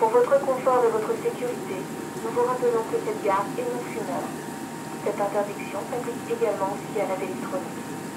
Pour votre confort et votre sécurité, nous vous rappelons que cette gare est non fumeur. Cette interdiction s'applique également aux cigarettes électroniques.